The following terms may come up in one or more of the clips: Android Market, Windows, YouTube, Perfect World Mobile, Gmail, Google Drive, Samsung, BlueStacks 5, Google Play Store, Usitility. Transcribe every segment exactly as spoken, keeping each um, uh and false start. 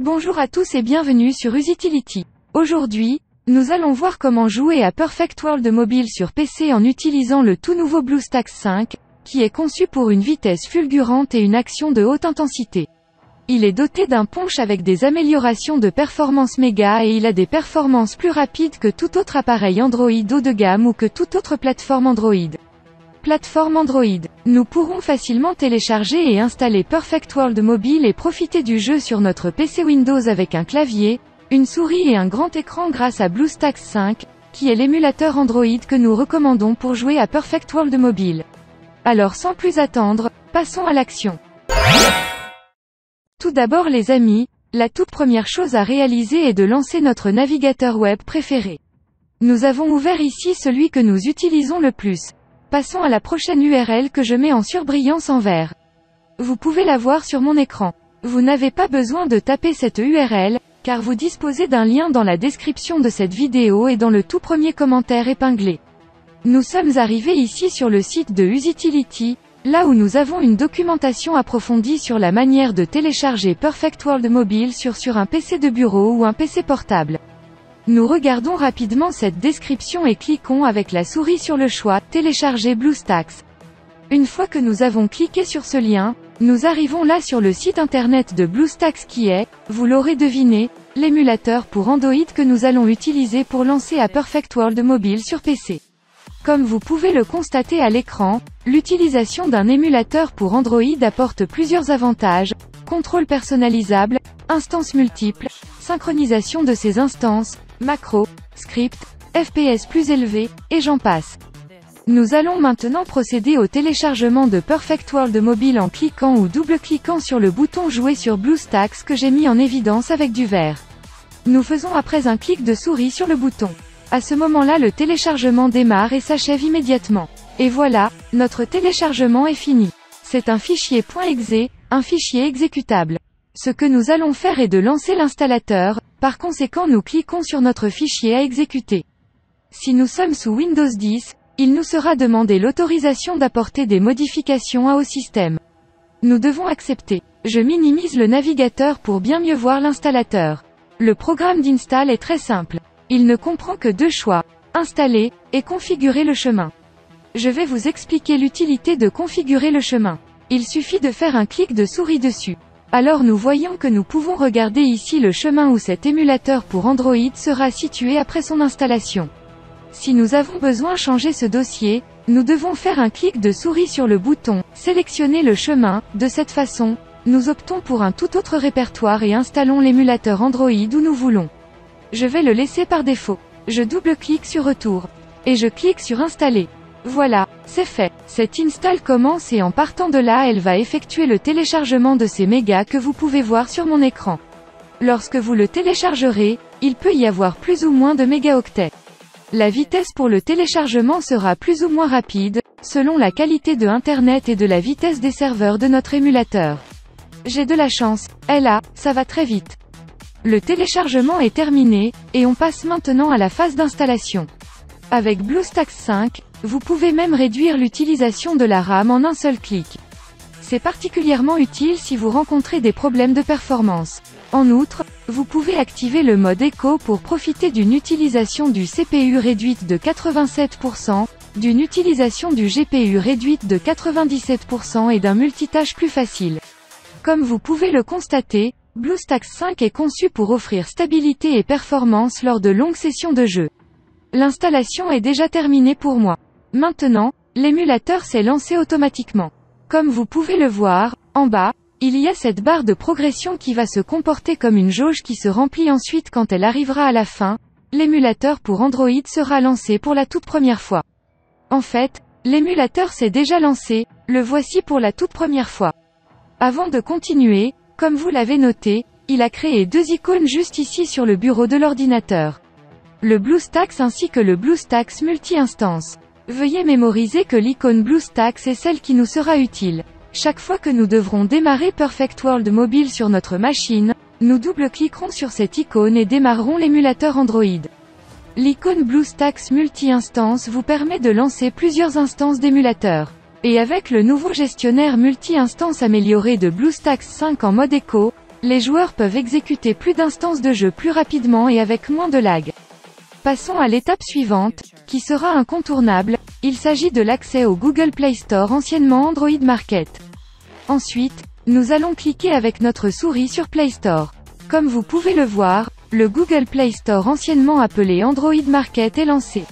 Bonjour à tous et bienvenue sur Usitility. Aujourd'hui, nous allons voir comment jouer à Perfect World Mobile sur P C en utilisant le tout nouveau BlueStacks cinq, qui est conçu pour une vitesse fulgurante et une action de haute intensité. Il est doté d'un punch avec des améliorations de performance méga et il a des performances plus rapides que tout autre appareil Android haut de gamme ou que toute autre plateforme Android. Plateforme Android. Nous pourrons facilement télécharger et installer Perfect World Mobile et profiter du jeu sur notre P C Windows avec un clavier, une souris et un grand écran grâce à BlueStacks cinq, qui est l'émulateur Android que nous recommandons pour jouer à Perfect World Mobile. Alors sans plus attendre, passons à l'action. Tout d'abord les amis, la toute première chose à réaliser est de lancer notre navigateur web préféré. Nous avons ouvert ici celui que nous utilisons le plus. Passons à la prochaine U R L que je mets en surbrillance en vert. Vous pouvez la voir sur mon écran. Vous n'avez pas besoin de taper cette U R L, car vous disposez d'un lien dans la description de cette vidéo et dans le tout premier commentaire épinglé. Nous sommes arrivés ici sur le site de Usitility, là où nous avons une documentation approfondie sur la manière de télécharger Perfect World Mobile sur, sur un P C de bureau ou un P C portable. Nous regardons rapidement cette description et cliquons avec la souris sur le choix « Télécharger BlueStacks ». Une fois que nous avons cliqué sur ce lien, nous arrivons là sur le site internet de BlueStacks qui est, vous l'aurez deviné, l'émulateur pour Android que nous allons utiliser pour lancer à Perfect World Mobile sur P C. Comme vous pouvez le constater à l'écran, l'utilisation d'un émulateur pour Android apporte plusieurs avantages, contrôle personnalisable, instances multiples, synchronisation de ces instances, macros, scripts, F P S plus élevés, et j'en passe. Nous allons maintenant procéder au téléchargement de Perfect World Mobile en cliquant ou double-cliquant sur le bouton jouer sur BlueStacks que j'ai mis en évidence avec du vert. Nous faisons après un clic de souris sur le bouton. À ce moment-là le téléchargement démarre et s'achève immédiatement. Et voilà, notre téléchargement est fini. C'est un fichier .exe, un fichier exécutable. Ce que nous allons faire est de lancer l'installateur, par conséquent nous cliquons sur notre fichier à exécuter. Si nous sommes sous Windows dix, il nous sera demandé l'autorisation d'apporter des modifications au système. Nous devons accepter. Je minimise le navigateur pour bien mieux voir l'installateur. Le programme d'install est très simple. Il ne comprend que deux choix, installer, et configurer le chemin. Je vais vous expliquer l'utilité de configurer le chemin. Il suffit de faire un clic de souris dessus. Alors nous voyons que nous pouvons regarder ici le chemin où cet émulateur pour Android sera situé après son installation. Si nous avons besoin de changer ce dossier, nous devons faire un clic de souris sur le bouton « Sélectionner le chemin ». De cette façon, nous optons pour un tout autre répertoire et installons l'émulateur Android où nous voulons. Je vais le laisser par défaut. Je double-clique sur « Retour ». Et je clique sur « Installer ». Voilà, c'est fait. Cette install commence et en partant de là elle va effectuer le téléchargement de ces mégas que vous pouvez voir sur mon écran. Lorsque vous le téléchargerez, il peut y avoir plus ou moins de mégaoctets. La vitesse pour le téléchargement sera plus ou moins rapide, selon la qualité de internet et de la vitesse des serveurs de notre émulateur. J'ai de la chance, là, ça va très vite. Le téléchargement est terminé, et on passe maintenant à la phase d'installation. Avec BlueStacks cinq, vous pouvez même réduire l'utilisation de la RAM en un seul clic. C'est particulièrement utile si vous rencontrez des problèmes de performance. En outre, vous pouvez activer le mode éco pour profiter d'une utilisation du C P U réduite de quatre-vingt-sept pour cent, d'une utilisation du G P U réduite de quatre-vingt-dix-sept pour cent et d'un multitâche plus facile. Comme vous pouvez le constater, BlueStacks cinq est conçu pour offrir stabilité et performance lors de longues sessions de jeu. L'installation est déjà terminée pour moi. Maintenant, l'émulateur s'est lancé automatiquement. Comme vous pouvez le voir, en bas, il y a cette barre de progression qui va se comporter comme une jauge qui se remplit ensuite quand elle arrivera à la fin. L'émulateur pour Android sera lancé pour la toute première fois. En fait, l'émulateur s'est déjà lancé, le voici pour la toute première fois. Avant de continuer, comme vous l'avez noté, il a créé deux icônes juste ici sur le bureau de l'ordinateur. Le BlueStacks ainsi que le BlueStacks multi-instance. Veuillez mémoriser que l'icône BlueStacks est celle qui nous sera utile. Chaque fois que nous devrons démarrer Perfect World Mobile sur notre machine, nous double-cliquerons sur cette icône et démarrerons l'émulateur Android. L'icône BlueStacks multi-instance vous permet de lancer plusieurs instances d'émulateurs. Et avec le nouveau gestionnaire multi-instance amélioré de BlueStacks cinq en mode éco, Les joueurs peuvent exécuter plus d'instances de jeu plus rapidement et avec moins de lag. Passons à l'étape suivante, qui sera incontournable, il s'agit de l'accès au Google Play Store anciennement Android Market. Ensuite, nous allons cliquer avec notre souris sur Play Store. Comme vous pouvez le voir, le Google Play Store anciennement appelé Android Market est lancé.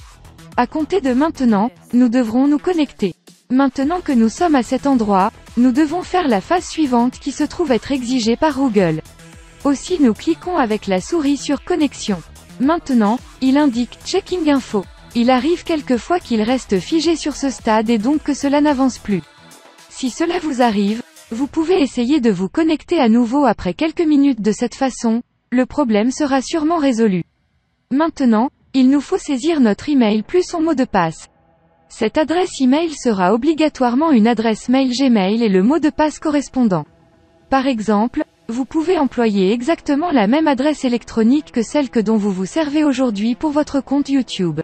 À compter de maintenant, nous devrons nous connecter. Maintenant que nous sommes à cet endroit, nous devons faire la phase suivante qui se trouve être exigée par Google. Aussi nous cliquons avec la souris sur Connexion. Maintenant, il indique Checking Info. Il arrive quelquefois qu'il reste figé sur ce stade et donc que cela n'avance plus. Si cela vous arrive, vous pouvez essayer de vous connecter à nouveau après quelques minutes de cette façon, le problème sera sûrement résolu. Maintenant, il nous faut saisir notre email plus son mot de passe. Cette adresse email sera obligatoirement une adresse mail Gmail et le mot de passe correspondant. Par exemple, vous pouvez employer exactement la même adresse électronique que celle que dont vous vous servez aujourd'hui pour votre compte YouTube.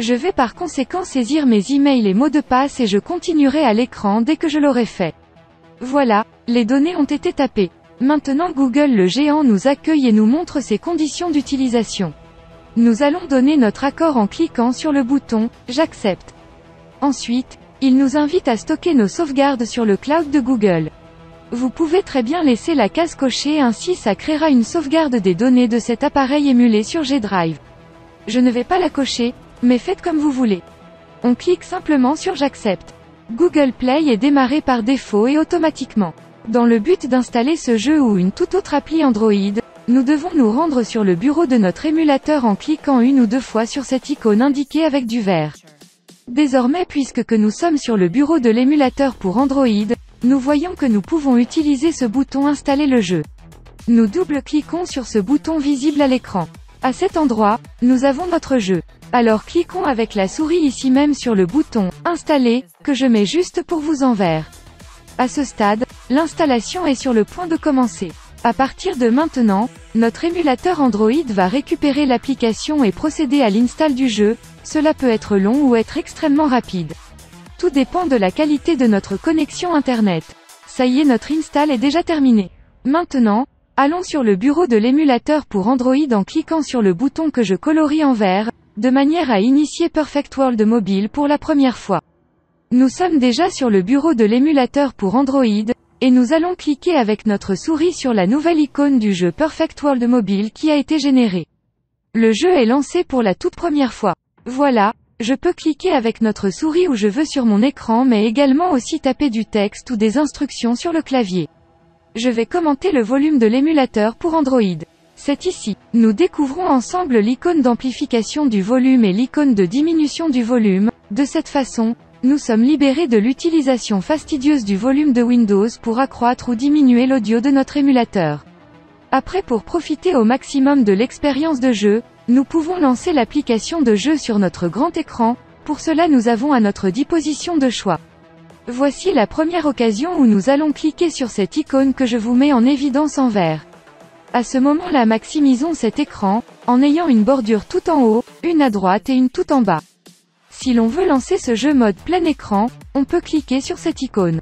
Je vais par conséquent saisir mes emails et mots de passe et je continuerai à l'écran dès que je l'aurai fait. Voilà, les données ont été tapées. Maintenant Google le géant nous accueille et nous montre ses conditions d'utilisation. Nous allons donner notre accord en cliquant sur le bouton « J'accepte ». Ensuite, il nous invite à stocker nos sauvegardes sur le cloud de Google. Vous pouvez très bien laisser la case cochée ainsi ça créera une sauvegarde des données de cet appareil émulé sur G Drive. Je ne vais pas la cocher, mais faites comme vous voulez. On clique simplement sur J'accepte. Google Play est démarré par défaut et automatiquement. Dans le but d'installer ce jeu ou une toute autre appli Android, nous devons nous rendre sur le bureau de notre émulateur en cliquant une ou deux fois sur cette icône indiquée avec du vert. Désormais puisque que nous sommes sur le bureau de l'émulateur pour Android, nous voyons que nous pouvons utiliser ce bouton Installer le jeu. Nous double-cliquons sur ce bouton visible à l'écran. À cet endroit, nous avons notre jeu. Alors cliquons avec la souris ici même sur le bouton Installer, que je mets juste pour vous en vert. À ce stade, l'installation est sur le point de commencer. À partir de maintenant, notre émulateur Android va récupérer l'application et procéder à l'install du jeu. Cela peut être long ou être extrêmement rapide. Tout dépend de la qualité de notre connexion Internet. Ça y est, notre install est déjà terminé. Maintenant, allons sur le bureau de l'émulateur pour Android en cliquant sur le bouton que je colorie en vert, de manière à initier Perfect World Mobile pour la première fois. Nous sommes déjà sur le bureau de l'émulateur pour Android, et nous allons cliquer avec notre souris sur la nouvelle icône du jeu Perfect World Mobile qui a été généré. Le jeu est lancé pour la toute première fois. Voilà, je peux cliquer avec notre souris où je veux sur mon écran mais également aussi taper du texte ou des instructions sur le clavier. Je vais commenter le volume de l'émulateur pour Android. C'est ici. Nous découvrons ensemble l'icône d'amplification du volume et l'icône de diminution du volume. De cette façon, nous sommes libérés de l'utilisation fastidieuse du volume de Windows pour accroître ou diminuer l'audio de notre émulateur. Après, pour profiter au maximum de l'expérience de jeu, nous pouvons lancer l'application de jeu sur notre grand écran, pour cela nous avons à notre disposition deux choix. Voici la première occasion où nous allons cliquer sur cette icône que je vous mets en évidence en vert. À ce moment-là maximisons cet écran, en ayant une bordure tout en haut, une à droite et une tout en bas. Si l'on veut lancer ce jeu mode plein écran, on peut cliquer sur cette icône.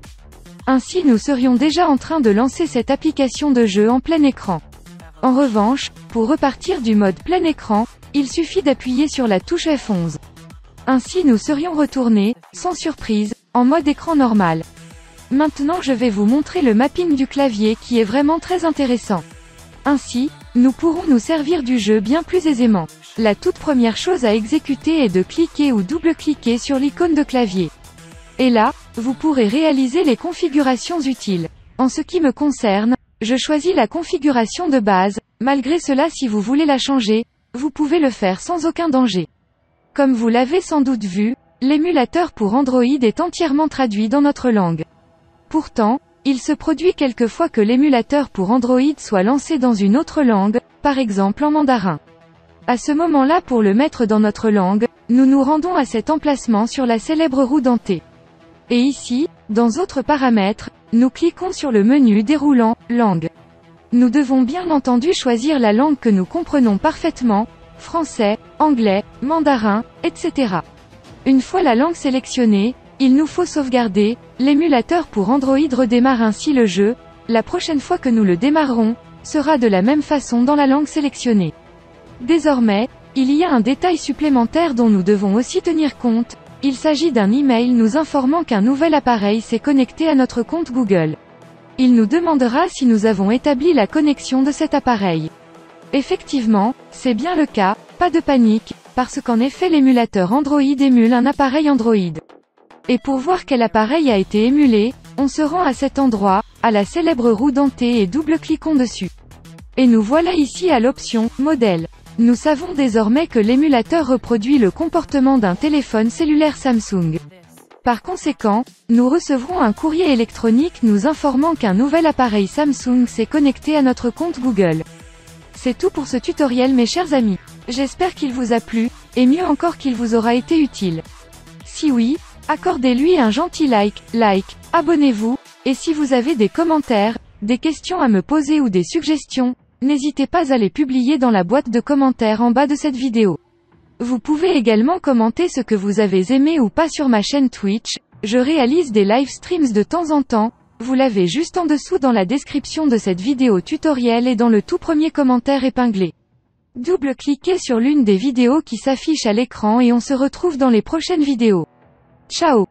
Ainsi nous serions déjà en train de lancer cette application de jeu en plein écran. En revanche, pour repartir du mode plein écran, il suffit d'appuyer sur la touche F onze. Ainsi nous serions retournés, sans surprise, en mode écran normal. Maintenant je vais vous montrer le mapping du clavier qui est vraiment très intéressant. Ainsi, nous pourrons nous servir du jeu bien plus aisément. La toute première chose à exécuter est de cliquer ou double-cliquer sur l'icône de clavier. Et là, vous pourrez réaliser les configurations utiles. En ce qui me concerne, je choisis la configuration de base, malgré cela si vous voulez la changer, vous pouvez le faire sans aucun danger. Comme vous l'avez sans doute vu, l'émulateur pour Android est entièrement traduit dans notre langue. Pourtant, il se produit quelquefois que l'émulateur pour Android soit lancé dans une autre langue, par exemple en mandarin. À ce moment-là pour le mettre dans notre langue, nous nous rendons à cet emplacement sur la célèbre roue dentée. Et ici, dans Autres paramètres, nous cliquons sur le menu déroulant « Langue ». Nous devons bien entendu choisir la langue que nous comprenons parfaitement, français, anglais, mandarin, et cetera. Une fois la langue sélectionnée, il nous faut sauvegarder, l'émulateur pour Android redémarre ainsi le jeu, la prochaine fois que nous le démarrons, sera de la même façon dans la langue sélectionnée. Désormais, il y a un détail supplémentaire dont nous devons aussi tenir compte, il s'agit d'un email nous informant qu'un nouvel appareil s'est connecté à notre compte Google. Il nous demandera si nous avons établi la connexion de cet appareil. Effectivement, c'est bien le cas, pas de panique, parce qu'en effet l'émulateur Android émule un appareil Android. Et pour voir quel appareil a été émulé, on se rend à cet endroit, à la célèbre roue dentée et double-cliquons dessus. Et nous voilà ici à l'option « Modèle ». Nous savons désormais que l'émulateur reproduit le comportement d'un téléphone cellulaire Samsung. Par conséquent, nous recevrons un courrier électronique nous informant qu'un nouvel appareil Samsung s'est connecté à notre compte Google. C'est tout pour ce tutoriel mes chers amis. J'espère qu'il vous a plu, et mieux encore qu'il vous aura été utile. Si oui, accordez-lui un gentil like, like, abonnez-vous, et si vous avez des commentaires, des questions à me poser ou des suggestions, n'hésitez pas à les publier dans la boîte de commentaires en bas de cette vidéo. Vous pouvez également commenter ce que vous avez aimé ou pas sur ma chaîne Twitch, je réalise des live streams de temps en temps, vous l'avez juste en dessous dans la description de cette vidéo tutoriel et dans le tout premier commentaire épinglé. Double-cliquez sur l'une des vidéos qui s'affiche à l'écran et on se retrouve dans les prochaines vidéos. Ciao!